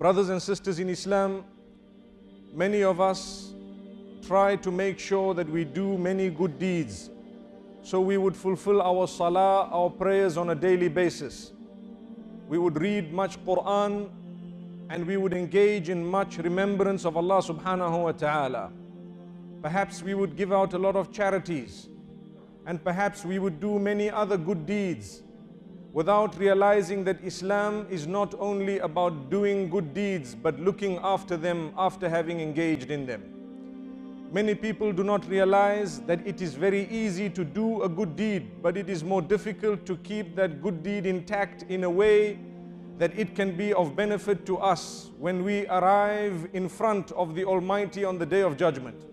Brothers and sisters in Islam, many of us try to make sure that we do many good deeds, so we would fulfill our salah, our prayers on a daily basis. We would read much Quran and we would engage in much remembrance of Allah subhanahu wa ta'ala. Perhaps we would give out a lot of charities, and perhaps we would do many other good deeds, without realizing that Islam is not only about doing good deeds, but looking after them after having engaged in them. Many people do not realize that it is very easy to do a good deed, but it is more difficult to keep that good deed intact in a way that it can be of benefit to us when we arrive in front of the Almighty on the Day of Judgment.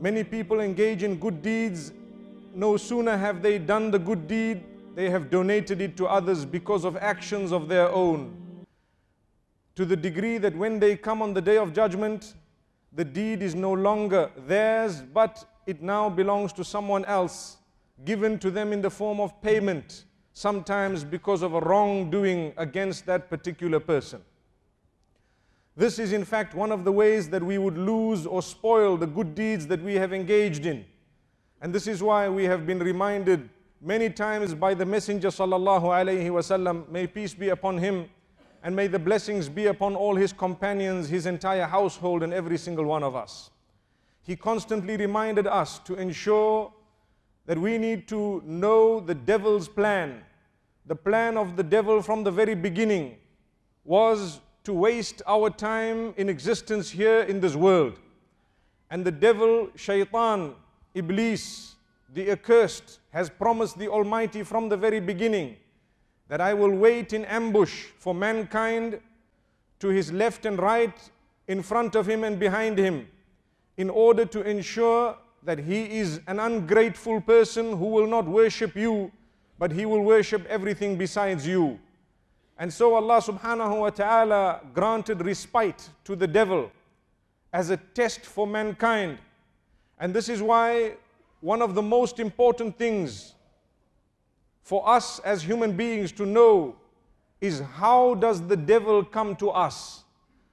Many people engage in good deeds. No sooner have they done the good deed, they have donated it to others because of actions of their own, to the degree that when they come on the Day of Judgment, the deed is no longer theirs, but it now belongs to someone else, given to them in the form of payment, sometimes because of a wrongdoing against that particular person. This is in fact one of the ways that we would lose or spoil the good deeds that we have engaged in. And this is why we have been reminded many times by the Messenger Sallallahu Alaihi Wasallam, may peace be upon him, and may the blessings be upon all his companions, his entire household, and every single one of us. He constantly reminded us to ensure that we need to know the devil's plan. The plan of the devil from the very beginning was to waste our time in existence here in this world. And the devil, Shaitan, Iblis, the accursed, has promised the Almighty from the very beginning that I will wait in ambush for mankind to his left and right, in front of him and behind him, in order to ensure that he is an ungrateful person who will not worship you, but he will worship everything besides you. And so Allah subhanahu wa ta'ala granted respite to the devil as a test for mankind. And this is why one of the most important things for us as human beings to know is, how does the devil come to us?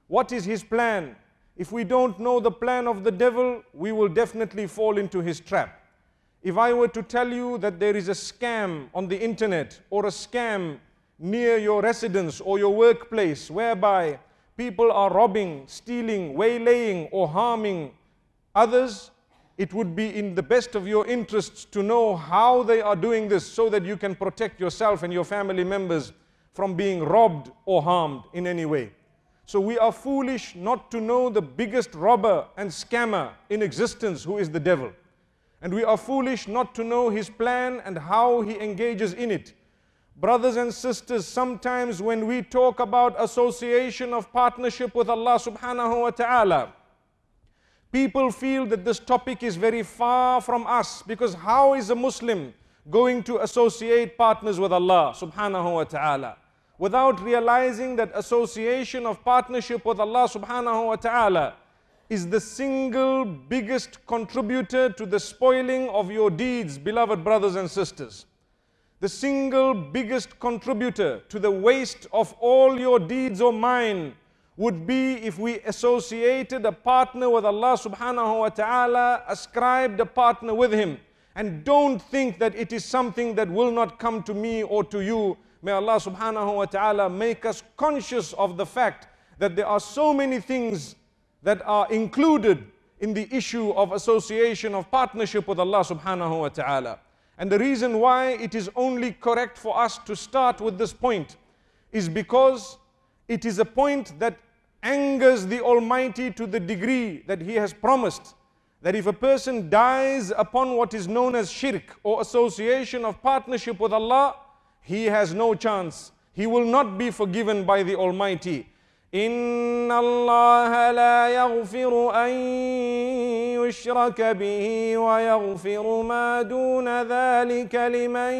What is his plan? If we don't know the plan of the devil, we will definitely fall into his trap. If I were to tell you that there is a scam on the internet, or a scam near your residence or your workplace, whereby people are robbing, stealing, waylaying, or harming others, it would be in the best of your interests to know how they are doing this, so that you can protect yourself and your family members from being robbed or harmed in any way. So we are foolish not to know the biggest robber and scammer in existence, who is the devil. And we are foolish not to know his plan and how he engages in it. Brothers and sisters, sometimes when we talk about association of partnership with Allah subhanahu wa ta'ala, people feel that this topic is very far from us, because how is a Muslim going to associate partners with Allah subhanahu wa ta'ala, without realizing that association of partnership with Allah subhanahu wa ta'ala is the single biggest contributor to the spoiling of your deeds, beloved brothers and sisters. The single biggest contributor to the waste of all your deeds or mine would be if we associated a partner with Allah subhanahu wa ta'ala, ascribed a partner with him. And don't think that it is something that will not come to me or to you. May Allah subhanahu wa ta'ala make us conscious of the fact that there are so many things that are included in the issue of association of partnership with Allah subhanahu wa ta'ala. And the reason why it is only correct for us to start with this point is because it is a point that angers the Almighty to the degree that He has promised that if a person dies upon what is known as shirk, or association of partnership with Allah, he has no chance. He will not be forgiven by the Almighty. إِنَّ اللَّهَ لَا يَغْفِرُ أَن يُشْرَكَ بِهِ وَيَغْفِرُ مَا دُونَ ذَلِكَ لِمَن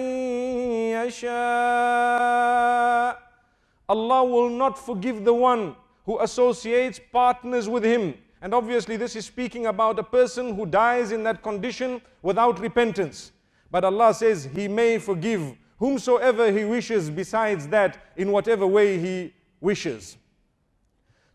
يَشَاءُ. Allah will not forgive the one who associates partners with Him. And obviously this is speaking about a person who dies in that condition without repentance. But Allah says He may forgive whomsoever He wishes besides that, in whatever way He wishes.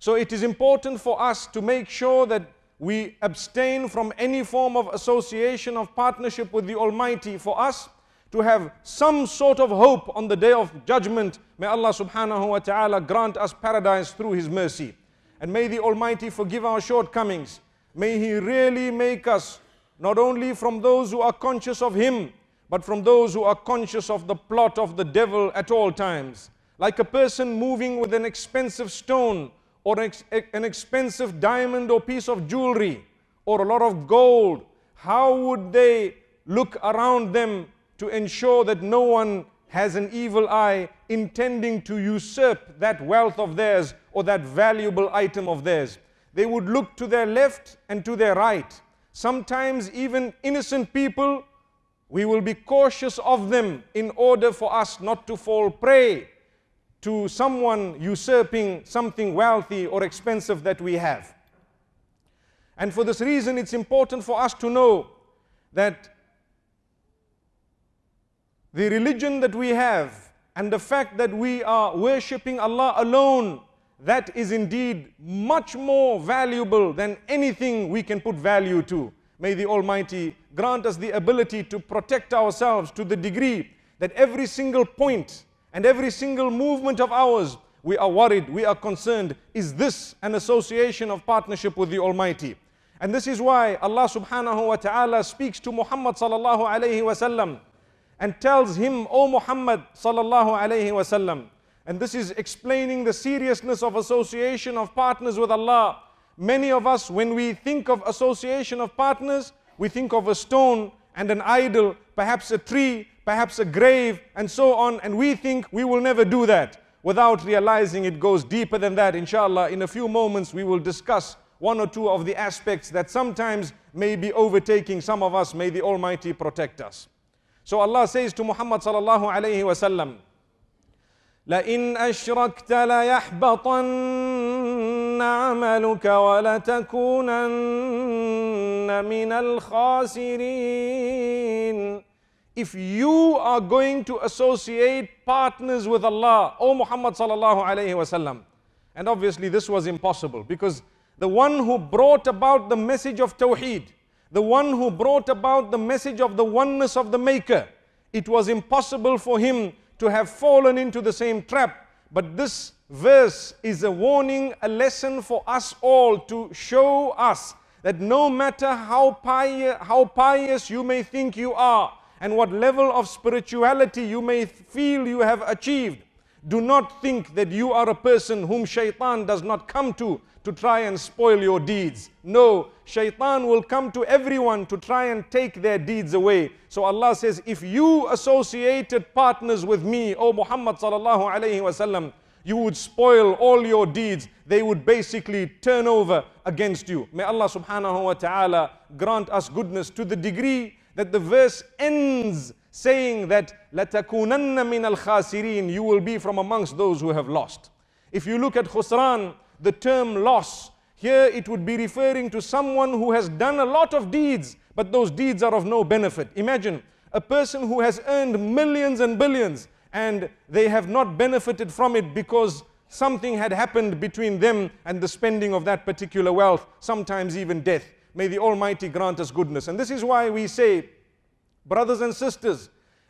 So it is important for us to make sure that we abstain from any form of association of partnership with the Almighty, for us to have some sort of hope on the Day of Judgment. May Allah subhanahu wa ta'ala grant us paradise through His mercy. And may the Almighty forgive our shortcomings. May He really make us not only from those who are conscious of Him, but from those who are conscious of the plot of the devil at all times. Like a person moving with an expensive stone, or an expensive diamond or piece of jewelry, or a lot of gold, how would they look around them to ensure that no one has an evil eye intending to usurp that wealth of theirs or that valuable item of theirs? They would look to their left and to their right. Sometimes even innocent people, we will be cautious of them in order for us not to fall prey to someone usurping something wealthy or expensive that we have. And for this reason, it's important for us to know that the religion that we have and the fact that we are worshipping Allah alone, that is indeed much more valuable than anything we can put value to. May the Almighty grant us the ability to protect ourselves to the degree that every single point and every single movement of ours, we are worried, we are concerned, is this an association of partnership with the Almighty? And this is why Allah subhanahu wa ta'ala speaks to Muhammad sallallahu alayhi wa sallam and tells him, O Muhammad sallallahu alayhi wa sallam. And this is explaining the seriousness of association of partners with Allah. Many of us, when we think of association of partners, we think of a stone and an idol, perhaps a tree, perhaps a grave, and so on, and we think we will never do that, without realizing it goes deeper than that. Inshallah, in a few moments we will discuss one or two of the aspects that sometimes may be overtaking some of us. May the Almighty protect us. So Allah says to Muhammad sallallahu alayhi wa sallam, لَإِنْ أَشْرَكْتَ لَيَحْبَطَنَّ عَمَلُكَ وَلَتَكُونَنَّ مِنَ الْخَاسِرِينَ. If you are going to associate partners with Allah, O Muhammad sallallahu alayhi wa sallam. And obviously this was impossible, because the one who brought about the message of Tawheed, the one who brought about the message of the oneness of the Maker, it was impossible for him to have fallen into the same trap. But this verse is a warning, a lesson for us all, to show us that no matter how pious you may think you are, and what level of spirituality you may feel you have achieved, do not think that you are a person whom Shaitan does not come to try and spoil your deeds. No, Shaitan will come to everyone to try and take their deeds away. So Allah says, if you associated partners with me, O Muhammad sallallahu alayhi wa sallam, you would spoil all your deeds. They would basically turn over against you. May Allah subhanahu wa ta'ala grant us goodness to the degree that the verse ends saying that لَتَكُونَنَّ مِنَ الْخَاسِرِينَ, you will be from amongst those who have lost. If you look at khusran, the term loss, here it would be referring to someone who has done a lot of deeds, but those deeds are of no benefit. Imagine a person who has earned millions and billions, and they have not benefited from it because something had happened between them and the spending of that particular wealth, sometimes even death. May the Almighty grant us goodness. And this is why we say, brothers and sisters,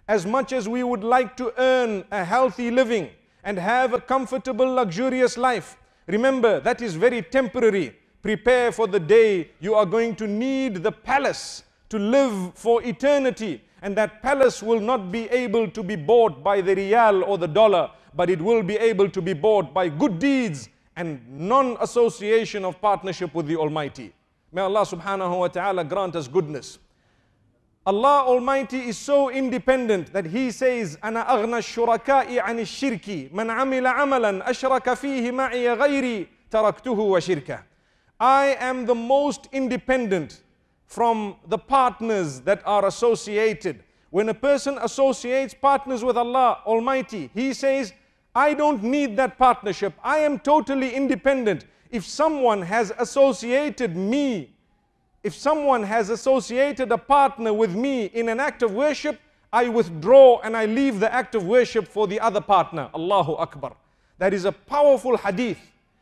as much as we would like to earn a healthy living and have a comfortable, luxurious life, remember that is very temporary. Prepare for the day you are going to need the palace to live for eternity. And that palace will not be able to be bought by the riyal or the dollar, but it will be able to be bought by good deeds and non-association of partnership with the Almighty. May Allah subhanahu wa ta'ala grant us goodness. Allah Almighty is so independent that He says, أَنَا أَغْنَى الشُّرَكَاءِ عَنِ الشِّرْكِ مَنْ عَمِلَ عَمَلًا أَشْرَكَ فِيهِ مَعِيَ غَيْرِي تَرَكْتُهُ وَشِرْكَهُ. I am the most independent from the partners that are associated. When a person associates partners with Allah Almighty, he says, I don't need that partnership. I am totally independent. If someone has associated me, if someone has associated a partner with me in an act of worship, I withdraw and I leave the act of worship for the other partner. Allahu Akbar. That is a powerful hadith.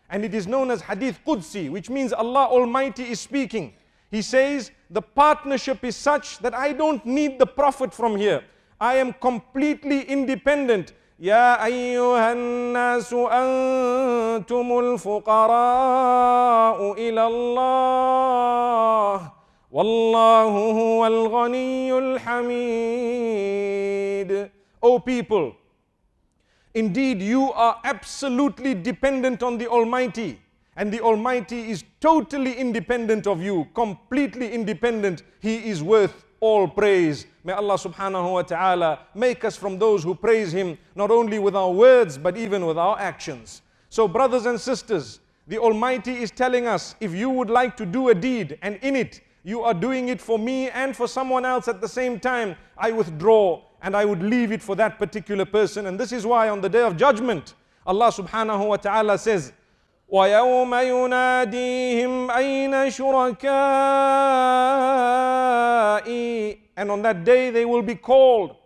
And it is known as Hadith Qudsi, which means Allah Almighty is speaking. He says, the partnership is such that I don't need the Prophet from here. I am completely independent. يَا أَيُّهَا النَّاسُ أَنْتُمُ الْفُقَرَاءُ إِلَى اللَّهِ وَاللَّهُ هُوَ الْغَنِيُّ الْحَمِيدُ. O people, indeed you are absolutely dependent on the Almighty, and the Almighty is totally independent of you, completely independent. He is worth all praise. May Allah subhanahu wa ta'ala make us from those who praise Him, not only with our words, but even with our actions. So brothers and sisters, the Almighty is telling us, if you would like to do a deed, and in it, you are doing it for me and for someone else at the same time, I withdraw and I would leave it for that particular person. And this is why on the Day of Judgment, Allah subhanahu wa ta'ala says, وَيَوْمَ يُنَادِيهِمْ أَيْنَ شُرَكَائِي. And on that day they will be called,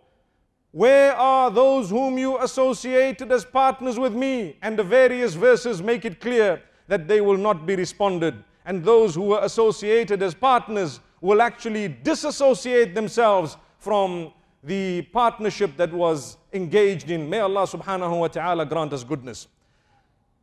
where are those whom you associated as partners with me? And the various verses make it clear that they will not be responded. And those who were associated as partners will actually disassociate themselves from the partnership that was engaged in. May Allah subhanahu wa ta'ala grant us goodness.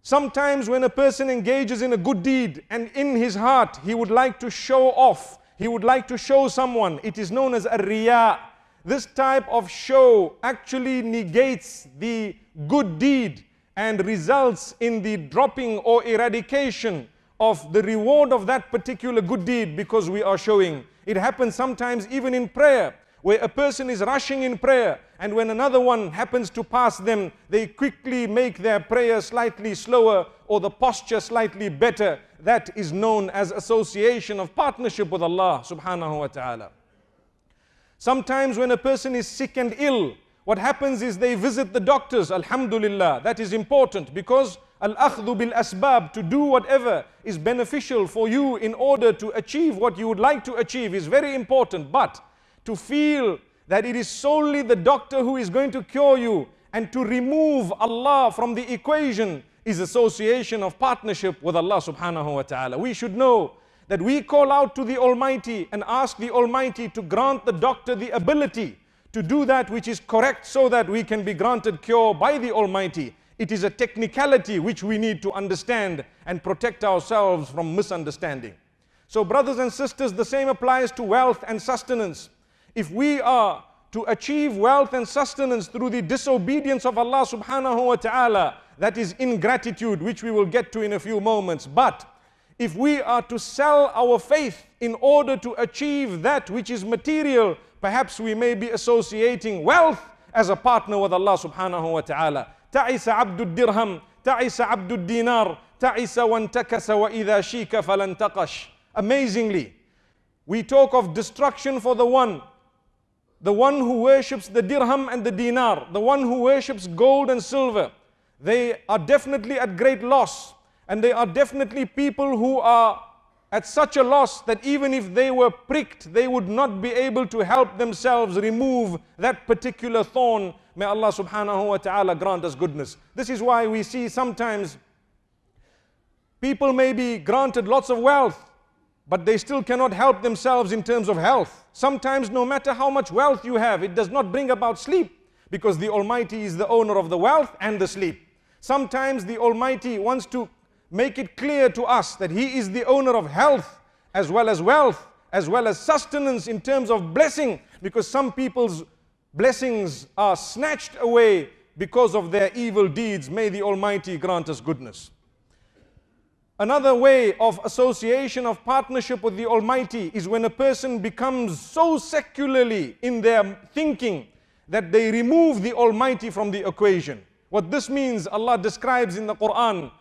Sometimes when a person engages in a good deed and in his heart he would like to show off, he would like to show someone, it is known as a riya. This type of show actually negates the good deed and results in the dropping or eradication of the reward of that particular good deed because we are showing. It happens sometimes even in prayer, where a person is rushing in prayer, and when another one happens to pass them, they quickly make their prayer slightly slower or the posture slightly better. That is known as association of partnership with Allah subhanahu wa ta'ala. Sometimes when a person is sick and ill, what happens is they visit the doctors. Alhamdulillah, that is important, because al-akhdhu bil asbab, to do whatever is beneficial for you in order to achieve what you would like to achieve, is very important. But to feel that it is solely the doctor who is going to cure you and to remove Allah from the equation is association of partnership with Allah subhanahu wa ta'ala. We should know that we call out to the Almighty and ask the Almighty to grant the doctor the ability to do that which is correct so that we can be granted cure by the Almighty. It is a technicality which we need to understand and protect ourselves from misunderstanding. So brothers and sisters, the same applies to wealth and sustenance. If we are to achieve wealth and sustenance through the disobedience of Allah subhanahu wa ta'ala, that is ingratitude, which we will get to in a few moments. But if we are to sell our faith in order to achieve that which is material, perhaps we may be associating wealth as a partner with Allah subhanahu wa ta'ala. Ta'isa abdud dirham, ta'isa abdud dinar, ta'isa wan takasa wa idha shika falan taqash. Amazingly, we talk of destruction for the one who worships the dirham and the dinar, the one who worships gold and silver. They are definitely at great loss, and they are definitely people who are at such a loss that even if they were pricked, they would not be able to help themselves remove that particular thorn. May Allah subhanahu wa ta'ala grant us goodness. This is why we see sometimes people may be granted lots of wealth, but they still cannot help themselves in terms of health. Sometimes no matter how much wealth you have, it does not bring about sleep, because the Almighty is the owner of the wealth and the sleep. Sometimes the Almighty wants to make it clear to us that He is the owner of health as well as wealth, as well as sustenance in terms of blessing, because some people's blessings are snatched away because of their evil deeds. May the Almighty grant us goodness. Another way of association of partnership with the Almighty is when a person becomes so secularly in their thinking that they remove the Almighty from the equation. What this means, Allah describes in the Quran,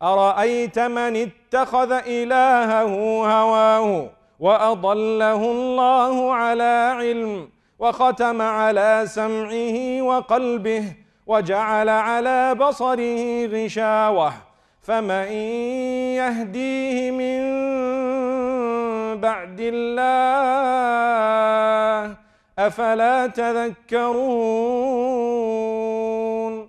أَرَأَيْتَ مَنِ اتَّخَذَ إِلَهَهُ هَوَاهُ وَأَضَلَّهُ اللَّهُ عَلَىٰ عِلْمٍ وَخَتَمَ عَلَىٰ سَمْعِهِ وَقَلْبِهِ وَجَعَلَ عَلَىٰ بَصَرِهِ غِشَاوَةً فَمَنْ يَهْدِيهِ مِنْ بَعْدِ اللَّهِ أَفَلَا تَذَكَّرُونَ.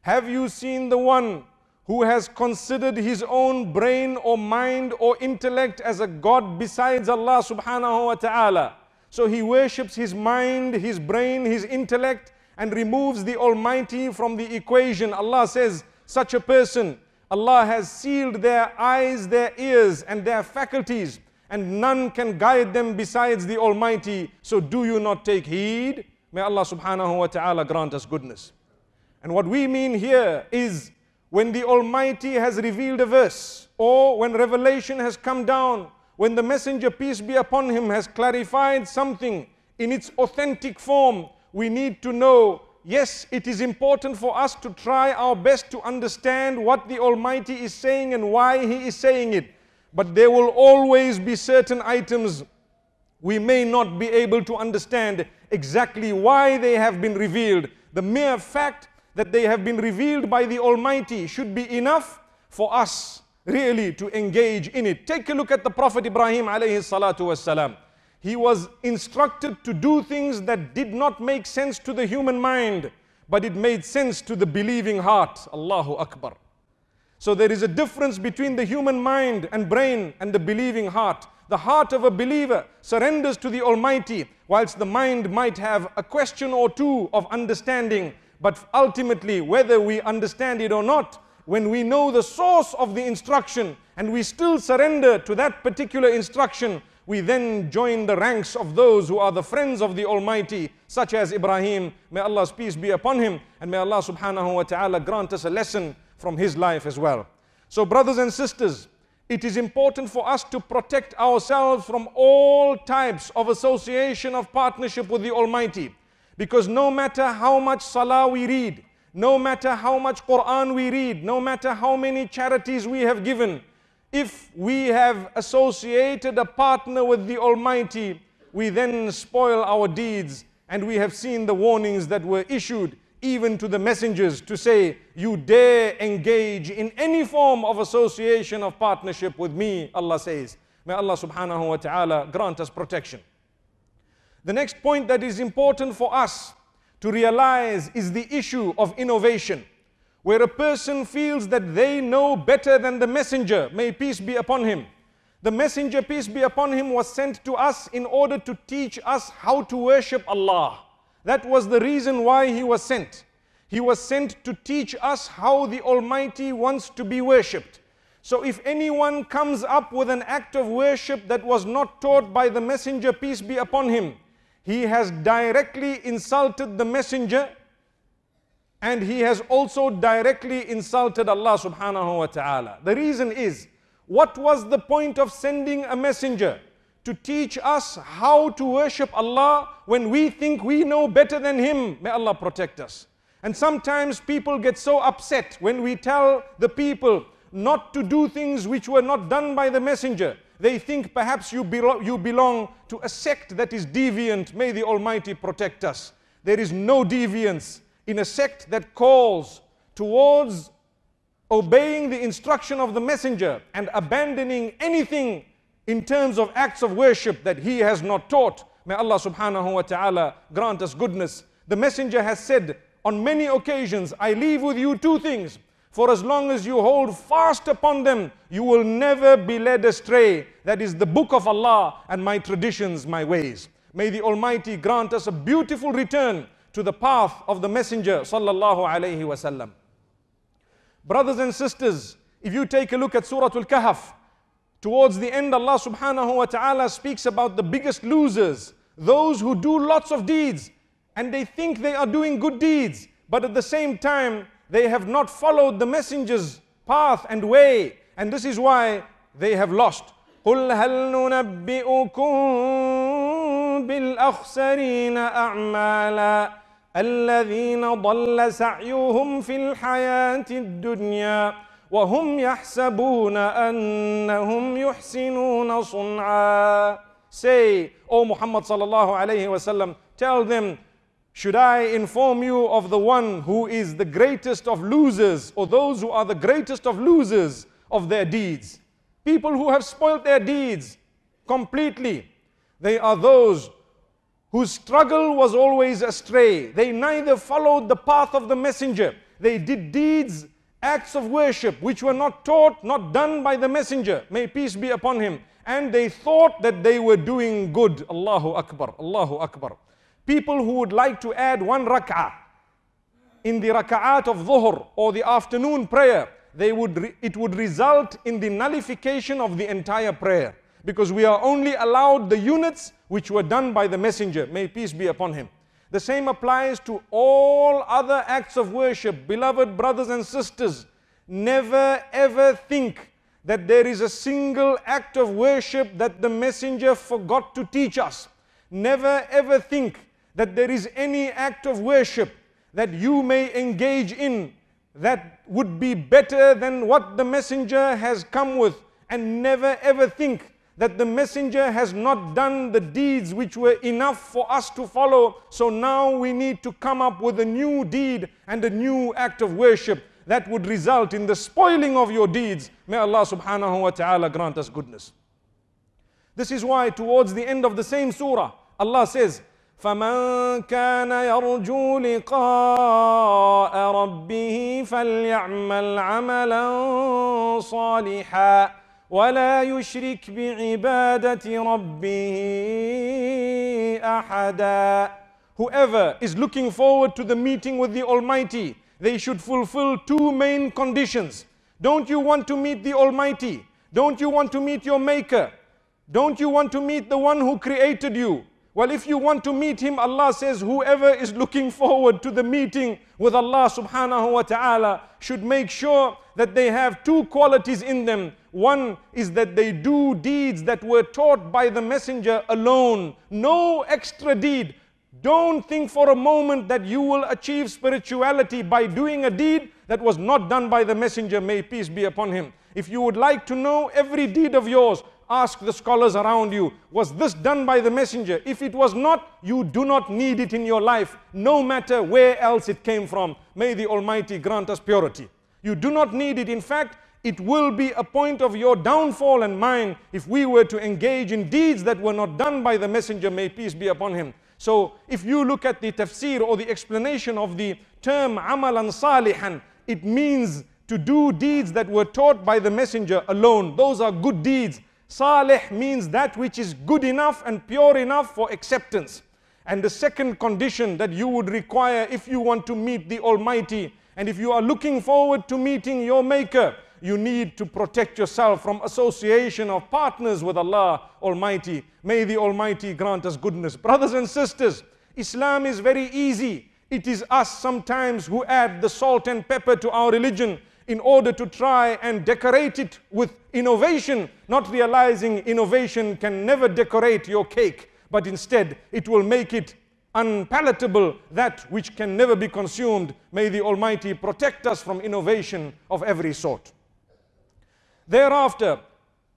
Have you seen the one who has considered his own brain or mind or intellect as a god besides Allah subhanahu wa ta'ala. So he worships his mind, his brain, his intellect, and removes the Almighty from the equation. Allah says, such a person, Allah has sealed their eyes, their ears, and their faculties, and none can guide them besides the Almighty. So do you not take heed? May Allah subhanahu wa ta'ala grant us goodness. And what we mean here is, when the Almighty has revealed a verse, or when revelation has come down, when the messenger, peace be upon him, has clarified something in its authentic form, we need to know, yes, it is important for us to try our best to understand what the Almighty is saying and why he is saying it. But there will always be certain items we may not be able to understand exactly why they have been revealed. The mere fact that they have been revealed by the Almighty should be enough for us really to engage in it. Take a look at the Prophet Ibrahim alayhi salatu wassalam. He was instructed to do things that did not make sense to the human mind, but it made sense to the believing heart. Allahu Akbar. So there is a difference between the human mind and brain and the believing heart. The heart of a believer surrenders to the Almighty, whilst the mind might have a question or two of understanding. But ultimately, whether we understand it or not, when we know the source of the instruction and we still surrender to that particular instruction, we then join the ranks of those who are the friends of the Almighty, such as Ibrahim. May Allah's peace be upon him, and may Allah subhanahu wa ta'ala grant us a lesson from his life as well. So brothers and sisters, it is important for us to protect ourselves from all types of association of partnership with the Almighty. Because no matter how much Salah we read, no matter how much Quran we read, no matter how many charities we have given, if we have associated a partner with the Almighty, we then spoil our deeds. And we have seen the warnings that were issued even to the messengers to say, you dare engage in any form of association of partnership with me, Allah says. May Allah subhanahu wa ta'ala grant us protection. The next point that is important for us to realize is the issue of innovation, where a person feels that they know better than the messenger, may peace be upon him. The messenger, peace be upon him, was sent to us in order to teach us how to worship Allah. That was the reason why he was sent. He was sent to teach us how the Almighty wants to be worshipped. So if anyone comes up with an act of worship that was not taught by the messenger, peace be upon him, he has directly insulted the messenger, and he has also directly insulted Allah subhanahu wa ta'ala. The reason is, what was the point of sending a messenger to teach us how to worship Allah when we think we know better than him? May Allah protect us. And sometimes people get so upset when we tell the people not to do things which were not done by the messenger. They think perhaps you belong to a sect that is deviant. May the Almighty protect us. There is no deviance in a sect that calls towards obeying the instruction of the messenger and abandoning anything in terms of acts of worship that he has not taught. May Allah subhanahu wa ta'ala grant us goodness. The messenger has said on many occasions, I leave with you two things. For as long as you hold fast upon them, you will never be led astray. That is the book of Allah and my traditions, my ways. May the Almighty grant us a beautiful return to the path of the messenger, Sallallahu Alaihi Wasallam. Brothers and sisters, if you take a look at Suratul Kahf, towards the end Allah subhanahu wa ta'ala speaks about the biggest losers, those who do lots of deeds and they think they are doing good deeds, but at the same time they have not followed the messenger's path and way, and this is why they have lost. قُلْ هَلْ نُنَبِّئُكُمْ بِالْأَخْسَرِينَ أَعْمَالًا الَّذِينَ ضَلَّ سَعْيُهُمْ فِي الْحَيَاةِ الدُّنْيَا وَهُمْ يَحْسَبُونَ أَنَّهُمْ يُحْسِنُونَ صُنْعًا. Say, O Muhammad sallallahu alayhi wa sallam, tell them, should I inform you of the one who is the greatest of losers, or those who are the greatest of losers of their deeds? People who have spoiled their deeds completely. They are those whose struggle was always astray. They neither followed the path of the messenger. They did deeds acts of worship which were not taught, not done by the messenger, may peace be upon him, and they thought that they were doing good. Allahu Akbar, Allahu Akbar. People who would like to add one rak'ah in the raka'at of dhuhr or the afternoon prayer, they would, it would result in the nullification of the entire prayer, because we are only allowed the units which were done by the messenger, may peace be upon him. The same applies to all other acts of worship. Beloved brothers and sisters, never ever think that there is a single act of worship that the messenger forgot to teach us. Never ever think that there is any act of worship that you may engage in that would be better than what the messenger has come with, and never ever think that the messenger has not done the deeds which were enough for us to follow, so now we need to come up with a new deed and a new act of worship that would result in the spoiling of your deeds. May Allah subhanahu wa ta'ala grant us goodness. This is why towards the end of the same surah, Allah says, فَمَنْ كَانَ يَرْجُو لِقَاءَ رَبِّهِ فَلْيَعْمَلْ عَمَلًا صَالِحًا وَلَا يُشْرِكْ بِعِبَادَةِ رَبِّهِ أَحَدًا. Whoever is looking forward to the meeting with the Almighty, they should fulfill two main conditions. Don't you want to meet the Almighty? Don't you want to meet your Maker? Don't you want to meet the one who created you? Well, if you want to meet him, Allah says, whoever is looking forward to the meeting with Allah subhanahu wa ta'ala should make sure that they have two qualities in them. One is that they do deeds that were taught by the messenger alone. No extra deed. Don't think for a moment that you will achieve spirituality by doing a deed that was not done by the messenger. May peace be upon him. If you would like to know every deed of yours, ask the scholars around you, was this done by the messenger? If it was not, you do not need it in your life, no matter where else it came from. May the Almighty grant us purity. You do not need it. In fact, it will be a point of your downfall and mine if we were to engage in deeds that were not done by the messenger. May peace be upon him. So if you look at the tafsir or the explanation of the term amalan salihan, it means to do deeds that were taught by the messenger alone. Those are good deeds. Salih means that which is good enough and pure enough for acceptance. And the second condition that you would require if you want to meet the Almighty, and if you are looking forward to meeting your Maker, you need to protect yourself from association of partners with Allah Almighty. May the Almighty grant us goodness. Brothers and sisters, Islam is very easy. It is us sometimes who add the salt and pepper to our religion in order to try and decorate it with innovation, not realizing innovation can never decorate your cake, but instead it will make it unpalatable, that which can never be consumed. May the Almighty protect us from innovation of every sort. Thereafter,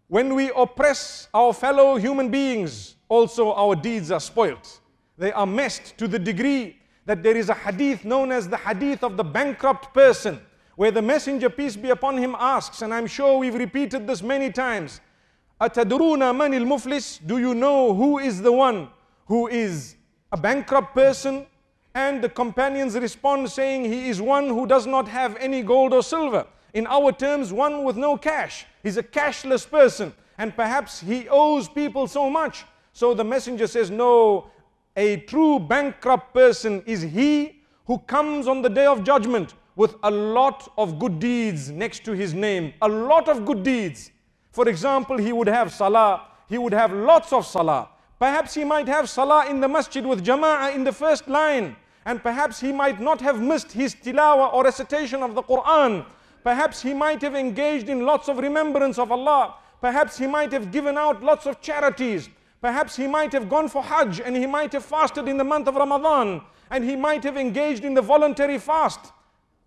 when we oppress our fellow human beings, also our deeds are spoilt. They are messed to the degree that there is a hadith known as the hadith of the bankrupt person, where the messenger, peace be upon him, asks, and I'm sure we've repeated this many times, Atadruna manil muflis, do you know who is the one who is a bankrupt person? And the companions respond saying, he is one who does not have any gold or silver. In our terms, one with no cash. He's a cashless person, and perhaps he owes people so much. So the messenger says, no, a true bankrupt person is he who comes on the day of judgment with a lot of good deeds next to his name. A lot of good deeds. For example, he would have salah. He would have lots of salah. Perhaps he might have salah in the masjid with Jamaah in the first line. And perhaps he might not have missed his tilawa or recitation of the Quran. Perhaps he might have engaged in lots of remembrance of Allah. Perhaps he might have given out lots of charities. Perhaps he might have gone for Hajj, and he might have fasted in the month of Ramadan. And he might have engaged in the voluntary fast.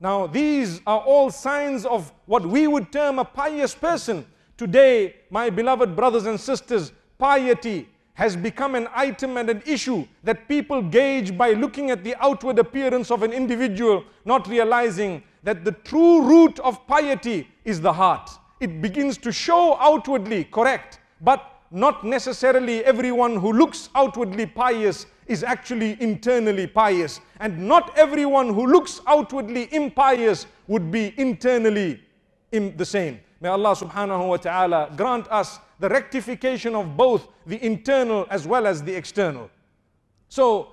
Now, these are all signs of what we would term a pious person. Today, my beloved brothers and sisters, piety has become an item and an issue that people gauge by looking at the outward appearance of an individual, not realizing that the true root of piety is the heart. It begins to show outwardly, correct, but not necessarily everyone who looks outwardly pious is actually internally pious, and not everyone who looks outwardly impious would be internally the same. May Allah subhanahu wa ta'ala grant us the rectification of both the internal as well as the external. So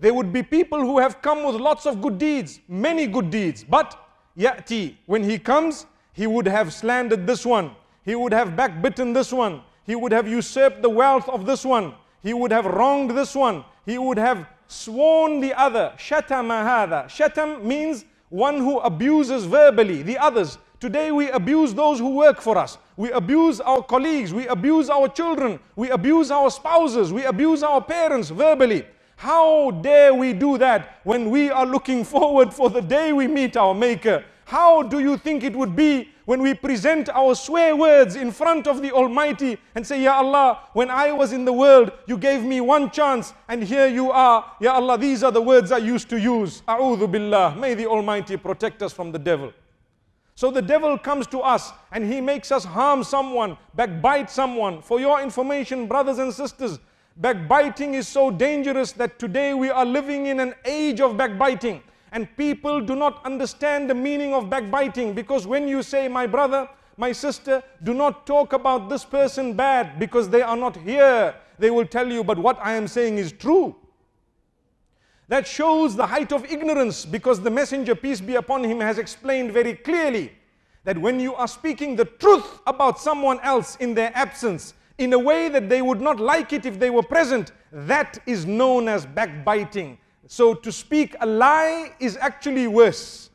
there would be people who have come with lots of good deeds, many good deeds, but Ya'ti, when he comes, he would have slandered this one, he would have backbitten this one, he would have usurped the wealth of this one, he would have wronged this one, he would have sworn the other. Shatama hadha. Shatam means one who abuses verbally the others. Today we abuse those who work for us. We abuse our colleagues. We abuse our children. We abuse our spouses. We abuse our parents verbally. How dare we do that when we are looking forward for the day we meet our Maker? How do you think it would be when we present our swear words in front of the Almighty and say, Ya Allah, when I was in the world, you gave me one chance and here you are. Ya Allah, these are the words I used to use. A'udhu billah. May the Almighty protect us from the devil. So the devil comes to us and he makes us harm someone, backbite someone. For your information, brothers and sisters, backbiting is so dangerous that today we are living in an age of backbiting. And people do not understand the meaning of backbiting, because when you say, my brother, my sister, do not talk about this person bad because they are not here, they will tell you, but what I am saying is true. That shows the height of ignorance, because the Messenger, peace be upon him, has explained very clearly that when you are speaking the truth about someone else in their absence, in a way that they would not like it if they were present, that is known as backbiting. So to speak a lie is actually worse.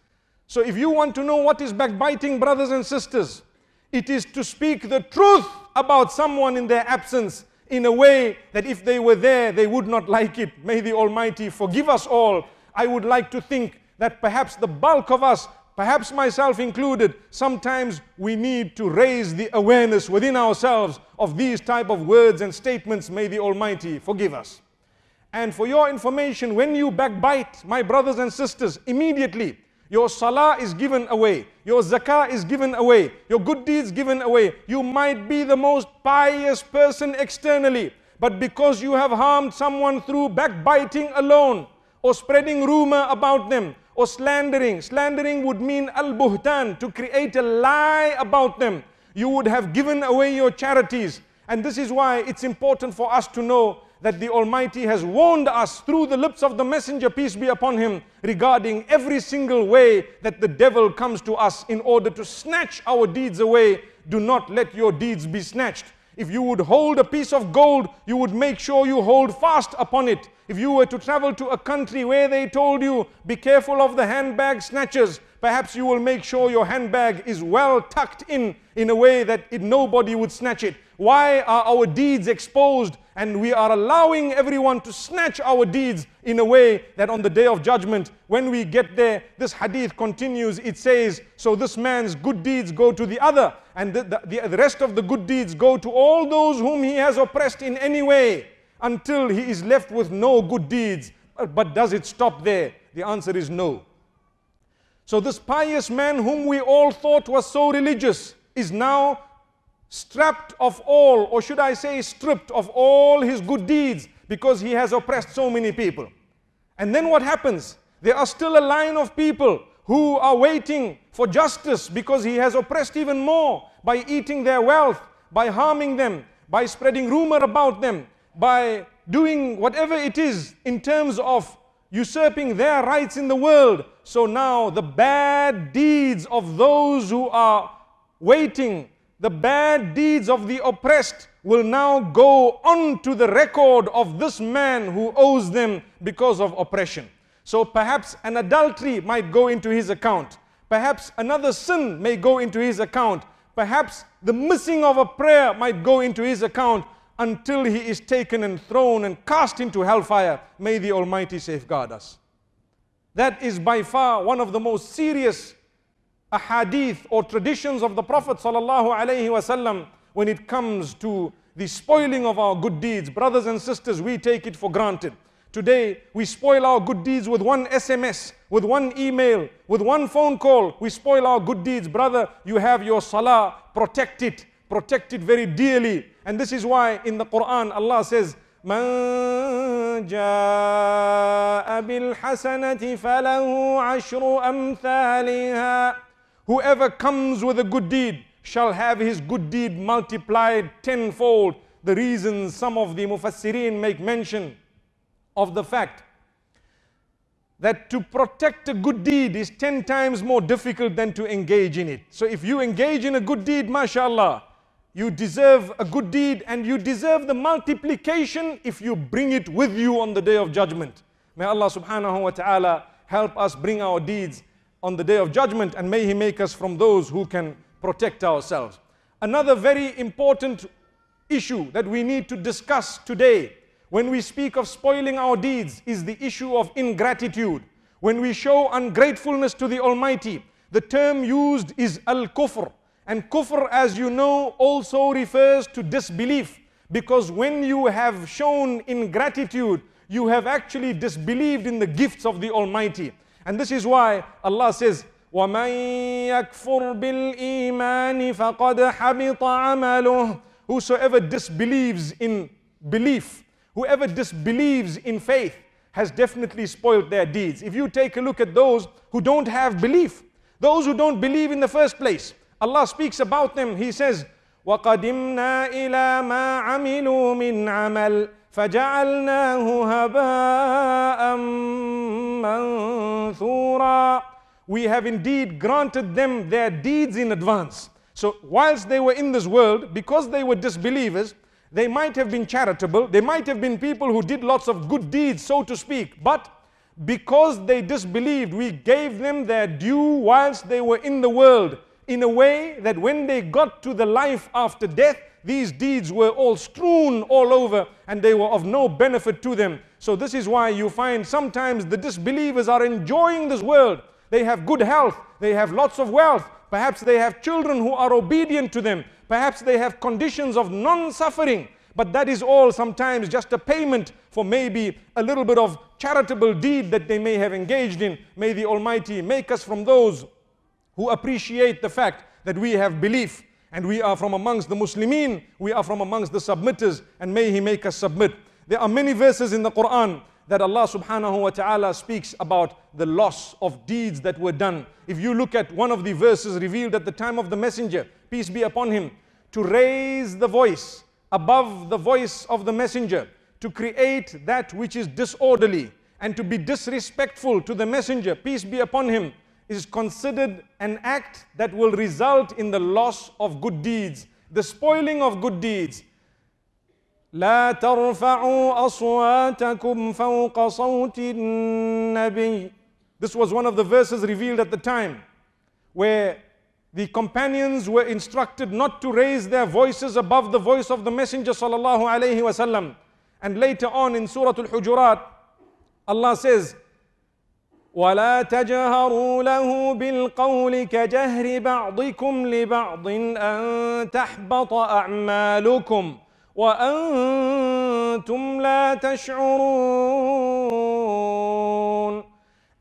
So if you want to know what is backbiting, brothers and sisters, it is to speak the truth about someone in their absence, in a way that if they were there, they would not like it. May the Almighty forgive us all. I would like to think that perhaps the bulk of us, perhaps myself included, sometimes we need to raise the awareness within ourselves of these type of words and statements. May the Almighty forgive us. And for your information, when you backbite, my brothers and sisters, immediately your salah is given away, your zakah is given away, your good deeds given away. You might be the most pious person externally, but because you have harmed someone through backbiting alone, or spreading rumor about them, or slandering. Slandering would mean al-buhtan, to create a lie about them. You would have given away your charities. And this is why it's important for us to know that the Almighty has warned us through the lips of the Messenger, peace be upon him, regarding every single way that the devil comes to us in order to snatch our deeds away. Do not let your deeds be snatched. If you would hold a piece of gold, you would make sure you hold fast upon it. If you were to travel to a country where they told you, be careful of the handbag snatchers, perhaps you will make sure your handbag is well tucked in a way that nobody would snatch it. Why are our deeds exposed? And we are allowing everyone to snatch our deeds in a way that on the day of judgment, when we get there, this hadith continues. It says, so this man's good deeds go to the other, and the rest of the good deeds go to all those whom he has oppressed in any way, until he is left with no good deeds. But does it stop there? The answer is no. So this pious man whom we all thought was so religious is now strapped of all, or should I say stripped of all his good deeds, because he has oppressed so many people. And then what happens? There are still a line of people who are waiting for justice because he has oppressed even more by eating their wealth, by harming them, by spreading rumor about them, by doing whatever it is in terms of usurping their rights in the world. So now the bad deeds of those who are waiting, the bad deeds of the oppressed will now go on to the record of this man who owes them because of oppression. So perhaps an adultery might go into his account. Perhaps another sin may go into his account. Perhaps the missing of a prayer might go into his account, until he is taken and thrown and cast into hellfire. May the Almighty safeguard us. That is by far one of the most serious ahadith or traditions of the Prophet Sallallahu Alaihi Wasallam when it comes to the spoiling of our good deeds. Brothers and sisters, we take it for granted. Today, we spoil our good deeds with one SMS, with one email, with one phone call. We spoil our good deeds. Brother, you have your salah, protect it. protect it very dearly. And this is why in the Quran Allah says, مَنْ جَاءَ بِالْحَسَنَةِ فَلَهُ عَشْرُ أَمْثَالِهَا. Whoever comes with a good deed shall have his good deed multiplied tenfold. The reason some of the Mufassireen make mention of the fact that to protect a good deed is 10 times more difficult than to engage in it. So if you engage in a good deed, mashallah, you deserve a good deed and you deserve the multiplication if you bring it with you on the Day of Judgment. May Allah subhanahu wa ta'ala help us bring our deeds on the Day of Judgment, and may He make us from those who can protect ourselves. Another very important issue that we need to discuss today when we speak of spoiling our deeds is the issue of ingratitude. When we show ungratefulness to the Almighty, the term used is al-kufr. And kufr, as you know, also refers to disbelief, because when you have shown ingratitude, you have actually disbelieved in the gifts of the Almighty. And this is why Allah says, وَمَنْ يَكْفُرْ بِالْإِيمَانِ فَقَدْ حَبِطَ عَمَلُهُ. Whosoever disbelieves in belief, whoever disbelieves in faith has definitely spoiled their deeds. If you take a look at those who don't have belief, those who don't believe in the first place, Allah speaks about them. He says, وَقَدِمْنَا إِلَى مَا عَمِلُوا مِنْ عَمَلٍ فَجَعَلْنَاهُ هَبَاءً مَنْثُورًا. We have indeed granted them their deeds in advance. So whilst they were in this world, because they were disbelievers, they might have been charitable, they might have been people who did lots of good deeds, so to speak, but because they disbelieved, we gave them their due whilst they were in the world, in a way that when they got to the life after death, these deeds were all strewn all over and they were of no benefit to them. So this is why you find sometimes the disbelievers are enjoying this world. They have good health, they have lots of wealth, perhaps they have children who are obedient to them, perhaps they have conditions of non-suffering, but that is all sometimes just a payment for maybe a little bit of charitable deed that they may have engaged in. May the Almighty make us from those who appreciate the fact that we have belief and we are from amongst the Muslimin, we are from amongst the submitters, and may He make us submit. There are many verses in the Quran that Allah subhanahu wa ta'ala speaks about the loss of deeds that were done. If you look at one of the verses revealed at the time of the Messenger, peace be upon him, to raise the voice above the voice of the Messenger, to create that which is disorderly, and to be disrespectful to the Messenger, peace be upon him, is considered an act that will result in the loss of good deeds, the spoiling of good deeds. لا ترفعوا أصواتكم فوق صوت النبي. This was one of the verses revealed at the time where the companions were instructed not to raise their voices above the voice of the Messenger Sallallahu Alaihi Wasallam. And later on in Suratul Hujurat, Allah says, وَلَا تَجْهَرُوا لَهُ بِالْقَوْلِ كَجَهْرِ بَعْضِكُمْ لِبَعْضٍ أَن تَحْبَطَ أَعْمَالُكُمْ وَأَنْتُمْ لَا تَشْعُرُونَ.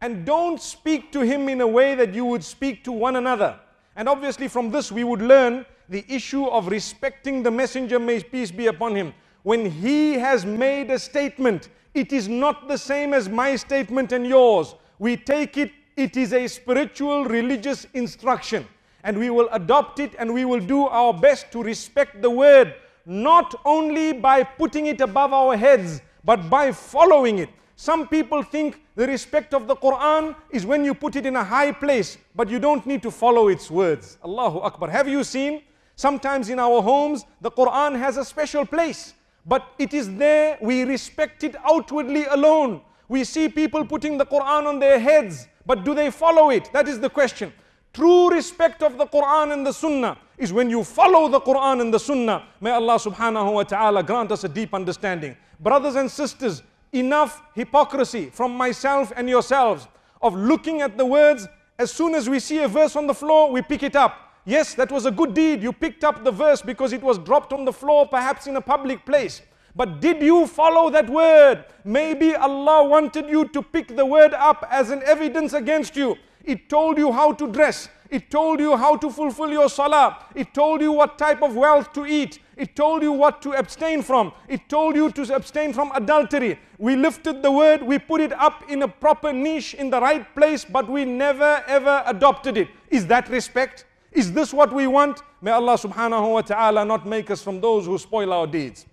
And don't speak to him in a way that you would speak to one another. And obviously from this we would learn the issue of respecting the Messenger, may peace be upon him. When he has made a statement, it is not the same as my statement and yours. We take it, it is a spiritual religious instruction, and we will adopt it and we will do our best to respect the word, not only by putting it above our heads, but by following it. Some people think the respect of the Quran is when you put it in a high place, but you don't need to follow its words. Allahu Akbar. Have you seen? Sometimes in our homes, the Quran has a special place, but it is there, we respect it outwardly alone. We see people putting the Quran on their heads, but do they follow it? That is the question. True respect of the Quran and the Sunnah is when you follow the Quran and the Sunnah. May Allah subhanahu wa ta'ala grant us a deep understanding. Brothers and sisters, enough hypocrisy from myself and yourselves of looking at the words. As soon as we see a verse on the floor, we pick it up. Yes, that was a good deed. You picked up the verse because it was dropped on the floor, perhaps in a public place. But did you follow that word? Maybe Allah wanted you to pick the word up as an evidence against you. It told you how to dress. It told you how to fulfill your salah. It told you what type of wealth to eat. It told you what to abstain from. It told you to abstain from adultery. We lifted the word, we put it up in a proper niche, in the right place, but we never ever adopted it. Is that respect? Is this what we want? May Allah subhanahu wa ta'ala not make us from those who spoil our deeds.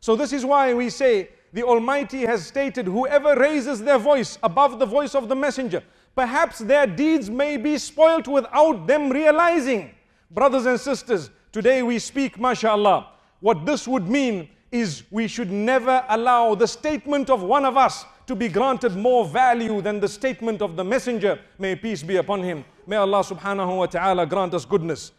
So this is why we say the Almighty has stated, whoever raises their voice above the voice of the messenger, perhaps their deeds may be spoilt without them realizing. Brothers and sisters, today we speak, mashallah. What this would mean is we should never allow the statement of one of us to be granted more value than the statement of the messenger. May peace be upon him. May Allah subhanahu wa ta'ala grant us goodness.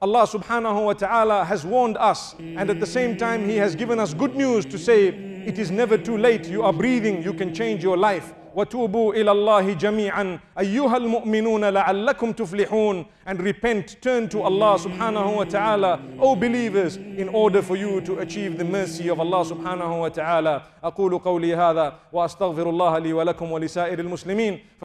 Allah subhanahu wa ta'ala has warned us, and at the same time he has given us good news to say, it is never too late. You are breathing, you can change your life. وَتُوبُوا إِلَى اللَّهِ جَمِيعًا أَيُّهَا الْمُؤْمِنُونَ لَعَلَّكُمْ تُفْلِحُونَ. And repent, turn to Allah subhanahu wa ta'ala, O believers, in order for you to achieve the mercy of Allah subhanahu wa ta'ala. أَقُولُ قَوْلِي هَذَا وَأَسْتَغْفِرُ اللَّهَ لِي وَلَكُمْ وَلِسَائِرِ الْمُسْلِمِينَ.